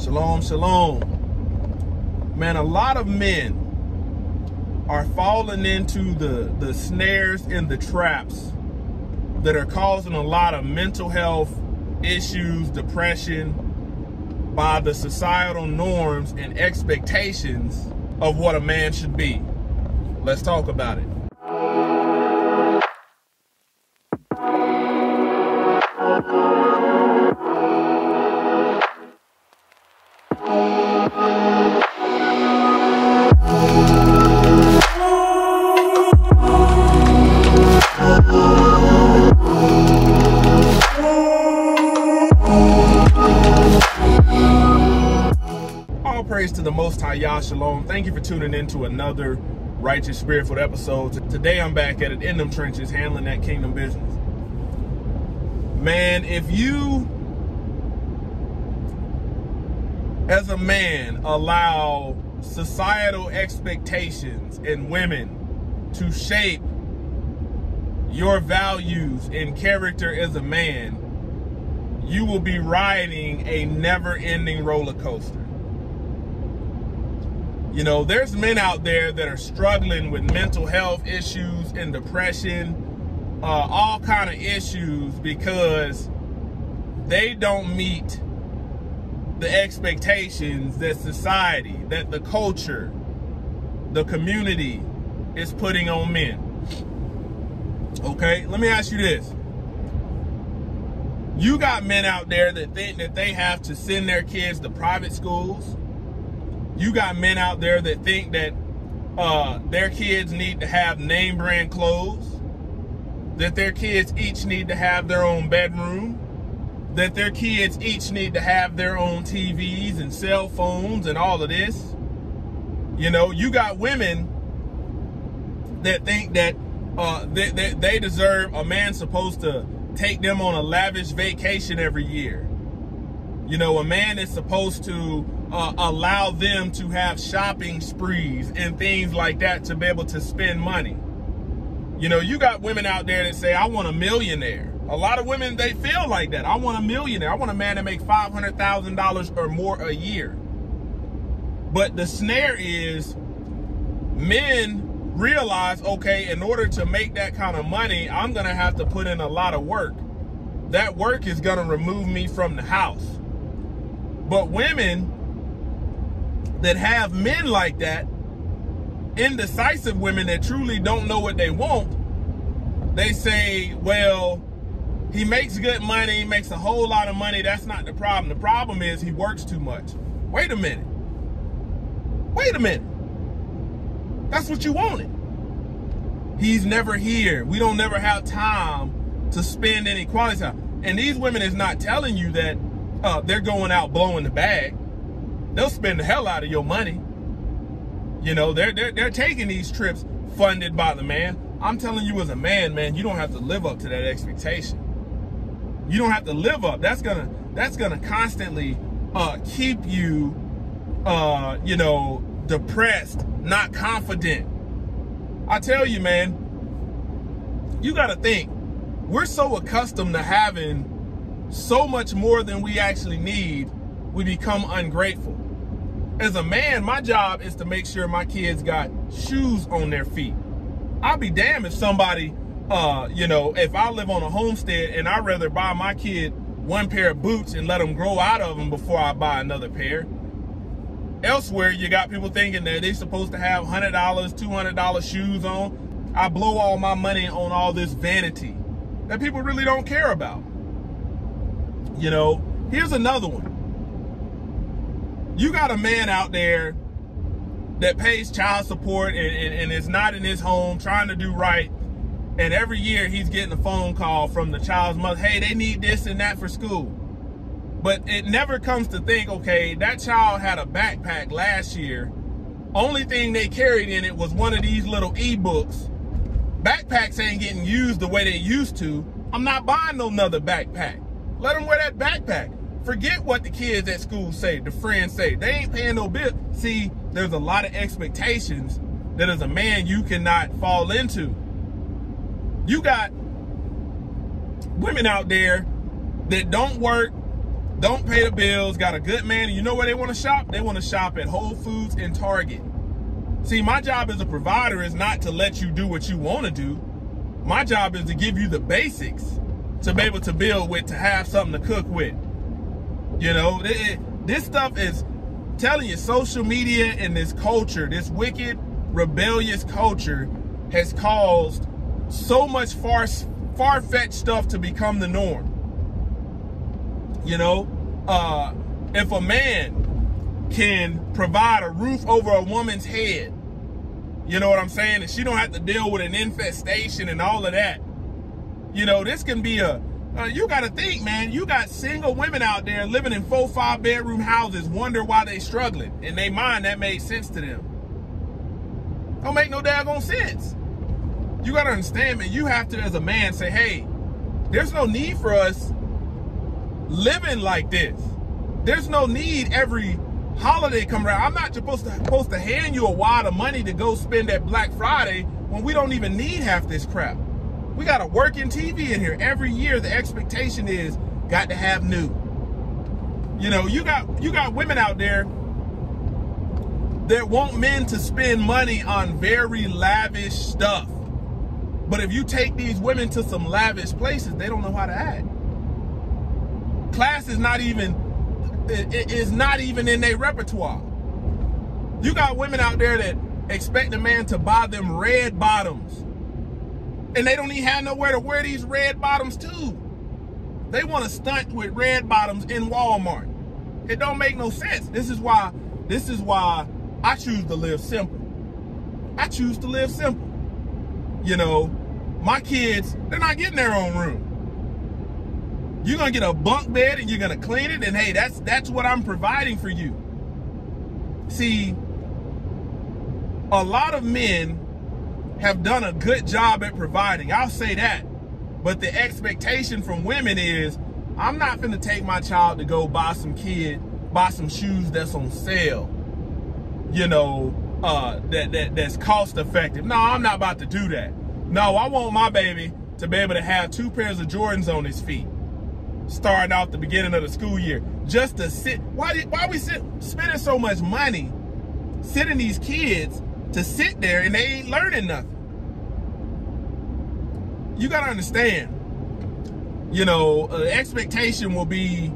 Shalom, shalom. Man, a lot of men are falling into the snares and the traps that are causing a lot of mental health issues, depression, by the societal norms and expectations of what a man should be. Let's talk about it. Praise to the Most High Yah. Shalom. Thank you for tuning in to another Righteous Spiritful episode. Today I'm back at it in them trenches, handling that kingdom business. Man, if you as a man allow societal expectations in women to shape your values and character as a man, you will be riding a never-ending roller coaster. You know, there's men out there that are struggling with mental health issues and depression, all kind of issues, because they don't meet the expectations that society, that the culture, the community is putting on men. Okay, let me ask you this. You got men out there that think that they have to send their kids to private schools. You got men out there that think that their kids need to have name brand clothes, that their kids each need to have their own bedroom, that their kids each need to have their own TVs and cell phones and all of this. You know, you got women that think that they deserve a man supposed to take them on a lavish vacation every year. You know, a man is supposed to allow them to have shopping sprees and things like that to be able to spend money. You know, you got women out there that say, I want a millionaire. A lot of women, they feel like that. I want a millionaire. I want a man to make $500,000 or more a year. But the snare is, men realize, okay, in order to make that kind of money, I'm going to have to put in a lot of work. That work is going to remove me from the house. But women that have men like that, indecisive women that truly don't know what they want, they say, well, he makes good money, he makes a whole lot of money, that's not the problem. The problem is he works too much. Wait a minute. Wait a minute. That's what you wanted. He's never here. We don't never have time to spend any quality time. And these women is not telling you that they're going out blowing the bag. They'll spend the hell out of your money. You know, they're taking these trips funded by the man. I'm telling you as a man, you don't have to live up to that expectation. You don't have to live up. That's gonna constantly keep you, you know, depressed, not confident. I tell you, man, you gotta think. We're so accustomed to having so much more than we actually need, we become ungrateful. As a man, my job is to make sure my kids got shoes on their feet. I'll be damned if somebody, you know, if I live on a homestead and I'd rather buy my kid one pair of boots and let them grow out of them before I buy another pair. Elsewhere, you got people thinking that they're supposed to have $100, $200 shoes on. I blow all my money on all this vanity that people really don't care about. You know, here's another one. You got a man out there that pays child support and is not in his home, trying to do right. And every year he's getting a phone call from the child's mother. Hey, they need this and that for school. But it never comes to think, okay, that child had a backpack last year. Only thing they carried in it was one of these little e-books. Backpacks ain't getting used the way they used to. I'm not buying no another backpack. Let them wear that backpack. Forget what the kids at school say, the friends say. They ain't paying no bill. See, there's a lot of expectations that as a man you cannot fall into. You got women out there that don't work, don't pay the bills, got a good man, and you know where they want to shop? They want to shop at Whole Foods and Target. See, my job as a provider is not to let you do what you want to do. My job is to give you the basics to be able to build with, to have something to cook with. You know, this stuff is telling you, social media and this culture, this wicked, rebellious culture has caused so much far-fetched stuff to become the norm. You know, if a man can provide a roof over a woman's head, you know what I'm saying? And she don't have to deal with an infestation and all of that. You know, this can be a, you got to think, man, you got single women out there living in 4-5 bedroom houses, wonder why they struggling. In their mind, that made sense to them. Don't make no daggone sense. You got to understand, man, you have to, as a man, say, hey, there's no need for us living like this. There's no need every holiday come around. I'm not supposed to hand you a wad of money to go spend at Black Friday when we don't even need half this crap. We got a working TV in here. Every year the expectation is got to have new. You know, you got women out there that want men to spend money on very lavish stuff. But if you take these women to some lavish places, they don't know how to act. Class is not even in their repertoire. You got women out there that expect a man to buy them red bottoms, and they don't even have nowhere to wear these red bottoms to. They want to stunt with red bottoms in Walmart. It don't make no sense. This is why I choose to live simple. I choose to live simple. You know, my kids, they're not getting their own room. You're going to get a bunk bed and you're going to clean it. And hey, that's what I'm providing for you. See, a lot of men have done a good job at providing. I'll say that. But the expectation from women is, I'm not going to take my child to go buy some shoes that's on sale. You know, that's cost effective. No, I'm not about to do that. No, I want my baby to be able to have 2 pairs of Jordans on his feet, starting off the beginning of the school year, just to sit. Why are we spending so much money sending these kids to sit there and they ain't learning nothing? You got to understand, you know, expectation will be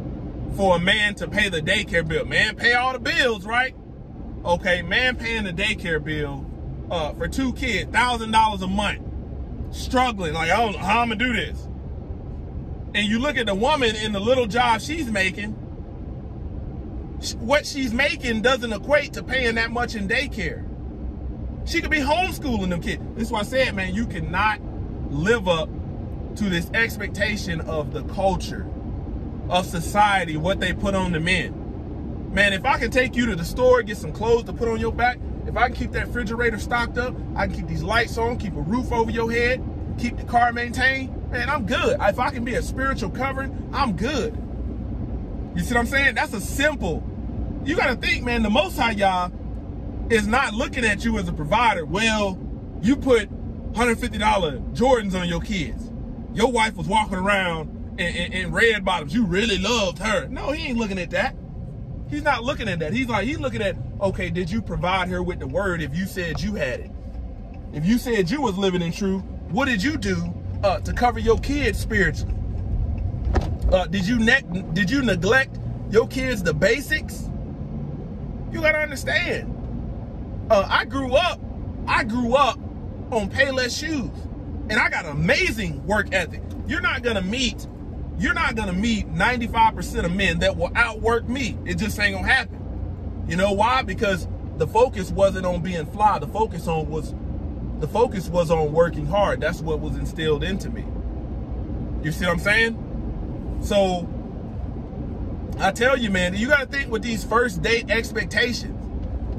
for a man to pay the daycare bill. Man, pay all the bills, right? Okay, man paying the daycare bill for 2 kids, $1,000 a month, struggling, like, I don't know how I'm going to do this. And you look at the woman in the little job she's making, what she's making doesn't equate to paying that much in daycare. She could be homeschooling them kids. This is why I said, man, you cannot live up to this expectation of the culture, of society, what they put on the men. Man, if I can take you to the store, get some clothes to put on your back, if I can keep that refrigerator stocked up, I can keep these lights on, keep a roof over your head, keep the car maintained, man, I'm good. If I can be a spiritual covering, I'm good. You see what I'm saying? That's a simple. You got to think, man, the Most High Yah is not looking at you as a provider. Well, you put $150 Jordans on your kids. Your wife was walking around in red bottoms. You really loved her. No, he ain't looking at that. He's not looking at that. He's looking at, okay, did you provide her with the word if you said you had it? If you said you was living in truth, what did you do to cover your kids spiritually? Did you neglect your kids the basics? You gotta understand. I grew up on Payless shoes, and I got amazing work ethic. You're not gonna meet 95% of men that will outwork me. It just ain't gonna happen. You know why? Because the focus wasn't on being fly. The focus was on working hard. That's what was instilled into me. You see what I'm saying? So I tell you, man, you got to think with these first date expectations.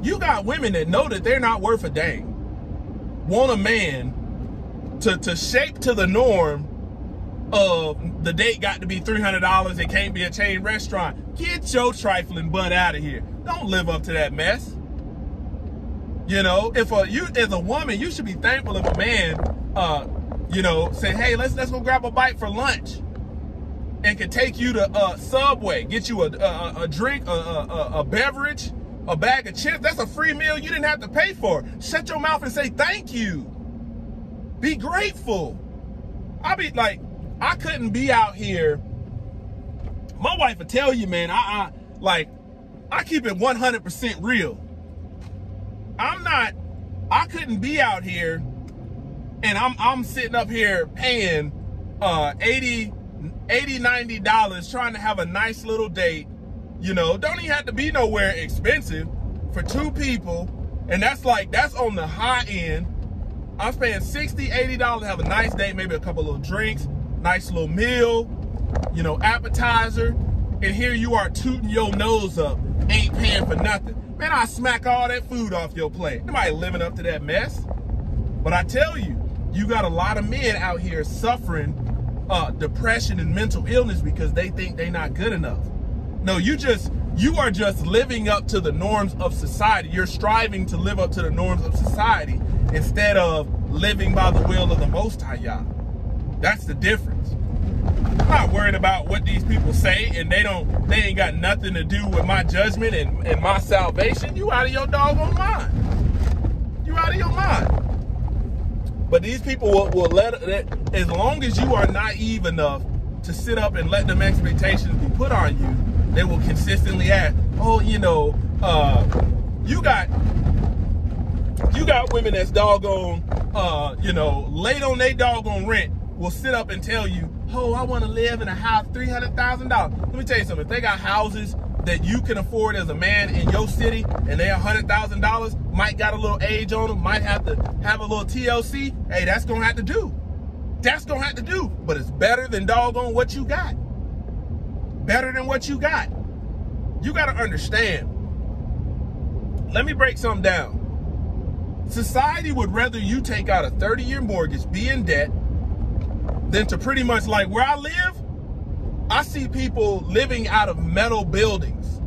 You got women that know that they're not worth a dang, want a man to shape to the norm of the date got to be $300. It can't be a chain restaurant. Get your trifling butt out of here. Don't live up to that mess. You know, as a woman, you should be thankful if a man, you know, say, hey, let's go grab a bite for lunch. and can take you to Subway, get you a drink, a beverage, a bag of chips. That's a free meal you didn't have to pay for. Shut your mouth and say thank you. Be grateful. I be like, I couldn't be out here. My wife will tell you, man, I keep it 100% real. I couldn't be out here and I'm sitting up here paying $80, $90 trying to have a nice little date. You know, don't even have to be nowhere expensive for two people. And that's on the high end. I'm paying $60, $80 to have a nice date, maybe a couple little drinks, nice little meal, you know, appetizer. And here you are tooting your nose up, ain't paying for nothing. Man, I smack all that food off your plate. Nobody living up to that mess. But I tell you, you got a lot of men out here suffering depression and mental illness because they think they're not good enough. No, you are just living up to the norms of society. You're striving to live up to the norms of society instead of living by the will of the Most High Yah. That's the difference. I'm not worried about what these people say and they ain't got nothing to do with my judgment and my salvation. You out of your doggone mind. You out of your mind. But these people will let it, as long as you are naive enough to sit up and let them expectations be put on you, they will consistently ask, oh, you know, you got women that's doggone, you know, late on they doggone rent, will sit up and tell you, oh, I want to live in a house, $300,000. Let me tell you something. If they got houses that you can afford as a man in your city and they're $100,000, might got a little age on them, might have to have a little TLC, hey, that's going to have to do. That's going to have to do. But it's better than doggone what you got. Better than what you got. You got to understand. Let me break something down. Society would rather you take out a 30-year mortgage, be in debt, than to pretty much, like where I live, I see people living out of metal buildings,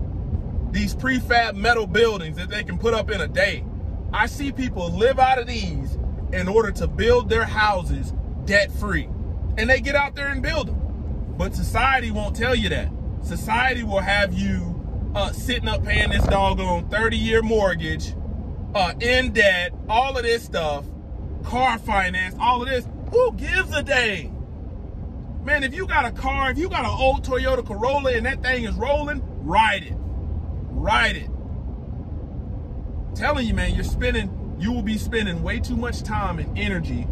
these prefab metal buildings that they can put up in a day. I see people live out of these in order to build their houses debt-free, and they get out there and build them. But society won't tell you that. Society will have you sitting up paying this doggone 30-year mortgage, in debt, all of this stuff, car finance, all of this. Who gives a dang? Man, if you got a car, if you got an old Toyota Corolla and that thing is rolling, ride it. Ride it. I'm telling you, man, you will be spending way too much time and energy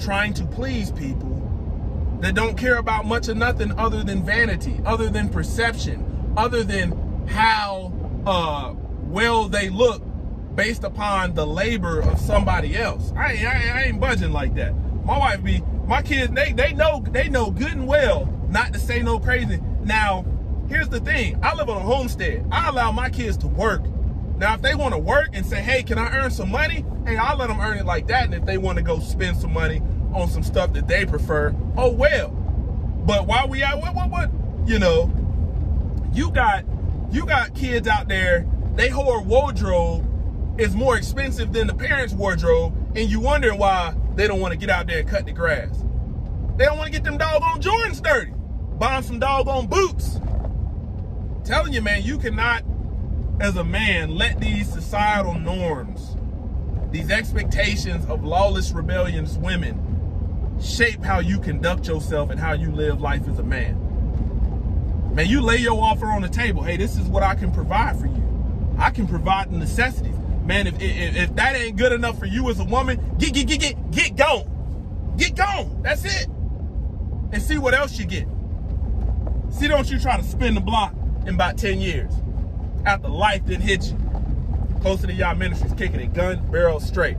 trying to please people that don't care about much of nothing other than vanity, other than perception, other than how well they look based upon the labor of somebody else. I ain't budging like that. My wife be, my kids, they know good and well not to say no crazy. Now, here's the thing. I live on a homestead. I allow my kids to work. Now, if they want to work and say, hey, can I earn some money? Hey, I'll let them earn it like that. And if they want to go spend some money on some stuff that they prefer, oh, well. But while we out, what? You know, you got kids out there, they whole wardrobe is more expensive than the parents' wardrobe, and you wonder why they don't want to get out there and cut the grass. They don't want to get them doggone Jordans dirty. Buy them some doggone boots. I'm telling you, man, you cannot, as a man, let these societal norms, these expectations of lawless, rebellious women shape how you conduct yourself and how you live life as a man. Man, you lay your offer on the table. Hey, this is what I can provide for you. I can provide the necessities. Man, if that ain't good enough for you as a woman, get gone. Get gone. That's it. And see what else you get. See, don't you try to spin the block in about 10 years after life didn't hit you. Closer to YAH Ministries, kicking it gun barrel straight.